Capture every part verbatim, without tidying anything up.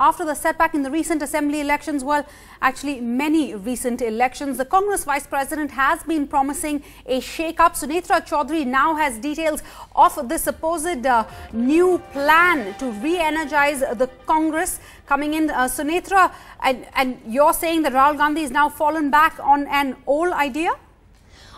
after the setback in the recent assembly elections, well, actually many recent elections. The Congress Vice President has been promising a shake-up. Sunetra Choudhury now has details of this supposed uh, new plan to re-energize the Congress coming in. Uh, Sunetra, and, and you're saying that Rahul Gandhi has now fallen back on an old idea?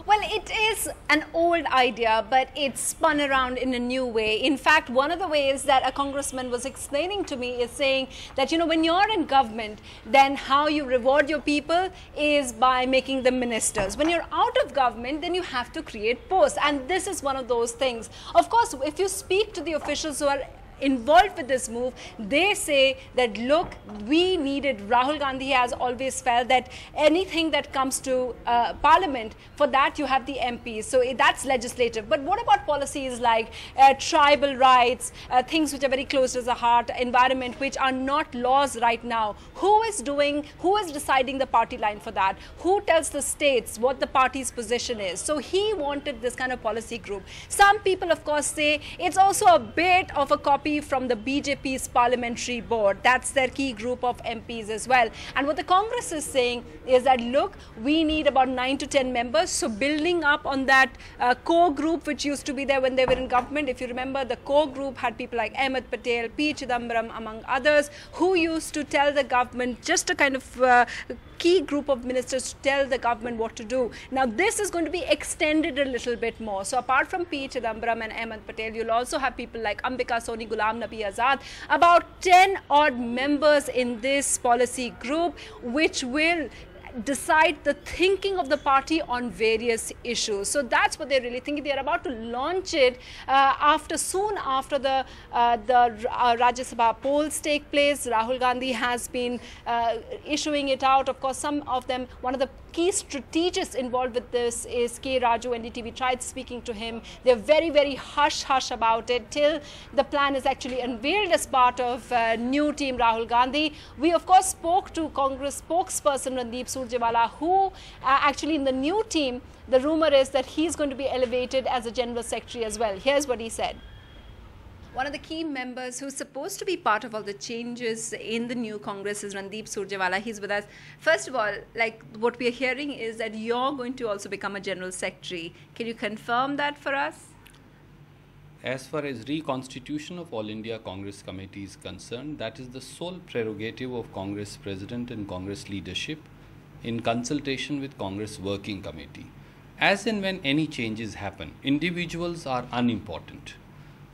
Well, it is an old idea, but it's spun around in a new way. In fact, one of the ways that a congressman was explaining to me is saying that, you know, when you're in government, then how you reward your people is by making them ministers. When you're out of government, then you have to create posts. And this is one of those things. Of course, if you speak to the officials who are involved with this move, they say that, look, we needed, Rahul Gandhi has always felt that anything that comes to uh, parliament, for that you have the M Ps, so that's legislative. But what about policies like uh, tribal rights, uh, things which are very close to the heart, environment, which are not laws right now? Who is doing, who is deciding the party line for that? Who tells the states what the party's position is? So he wanted this kind of policy group. Some people, of course, say it's also a bit of a copy from the B J P's parliamentary board. That's their key group of M Ps as well. And what the Congress is saying is that, look, we need about nine to ten members. So building up on that uh, core group which used to be there when they were in government. If you remember, the core group had people like Ahmed Patel, P. Chidambaram, among others, who used to tell the government, just a kind of uh, key group of ministers to tell the government what to do. Now, this is going to be extended a little bit more. So apart from P. Chidambaram and Ahmed Patel, you'll also have people like Ambika Soni, Ghulam Nabi Azad, about ten odd members in this policy group, which will decide the thinking of the party on various issues. So that's what they're really thinking. They're about to launch it uh, after soon after the uh, the uh, Rajya Sabha polls take place. Rahul Gandhi has been uh, issuing it out. Of course, some of them, one of the key strategists involved with this is K. Raju. N D T V tried speaking to him. They're very, very hush-hush about it till the plan is actually unveiled as part of uh, new team Rahul Gandhi. We, of course, spoke to Congress spokesperson Randeep Surjewala, who uh, actually in the new team, the rumor is that he's going to be elevated as a general secretary as well. Here's what he said. One of the key members who's supposed to be part of all the changes in the new Congress is Randeep Surjewala. He's with us. First of all, like, what we're hearing is that you're going to also become a general secretary. Can you confirm that for us? As far as reconstitution of All India Congress Committee is concerned, that is the sole prerogative of Congress President and Congress leadership in consultation with Congress Working Committee. As and when any changes happen, individuals are unimportant.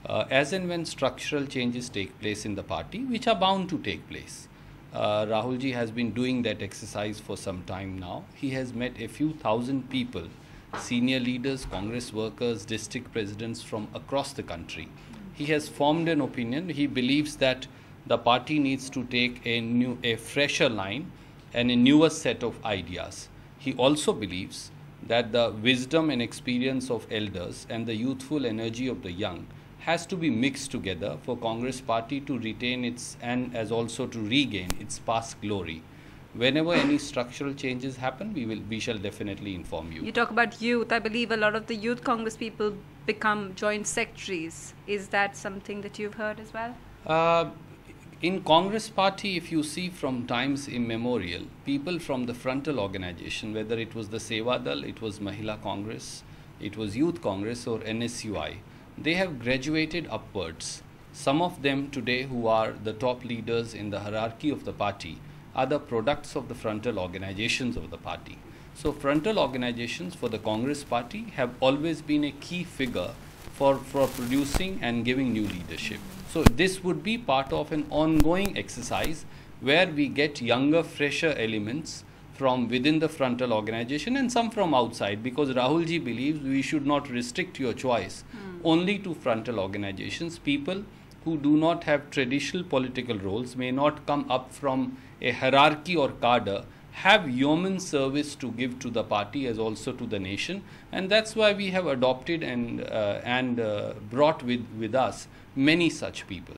Uh, as and when structural changes take place in the party, which are bound to take place. Uh, Rahul ji has been doing that exercise for some time now. He has met a few thousand people, senior leaders, Congress workers, district presidents from across the country. He has formed an opinion. He believes that the party needs to take a new, a fresher line and a newer set of ideas. He also believes that the wisdom and experience of elders and the youthful energy of the young has to be mixed together for Congress party to retain its, and as also to regain its past glory. Whenever any structural changes happen, we will, we shall definitely inform you. You talk about youth. I believe a lot of the youth Congress people become joint secretaries. Is that something that you've heard as well? Uh, in Congress party, if you see from times immemorial, people from the frontal organization, whether it was the Seva Dal, it was Mahila Congress, it was Youth Congress or N S U I, they have graduated upwards. Some of them today who are the top leaders in the hierarchy of the party are the products of the frontal organizations of the party. So frontal organizations for the Congress party have always been a key figure for, for producing and giving new leadership. So this would be part of an ongoing exercise where we get younger, fresher elements from within the frontal organization and some from outside, because Rahul ji believes we should not restrict your choice mm. only to frontal organizations. People who do not have traditional political roles, may not come up from a hierarchy or cadre, have yeoman service to give to the party as also to the nation. And that's why we have adopted and, uh, and uh, brought with, with us many such people.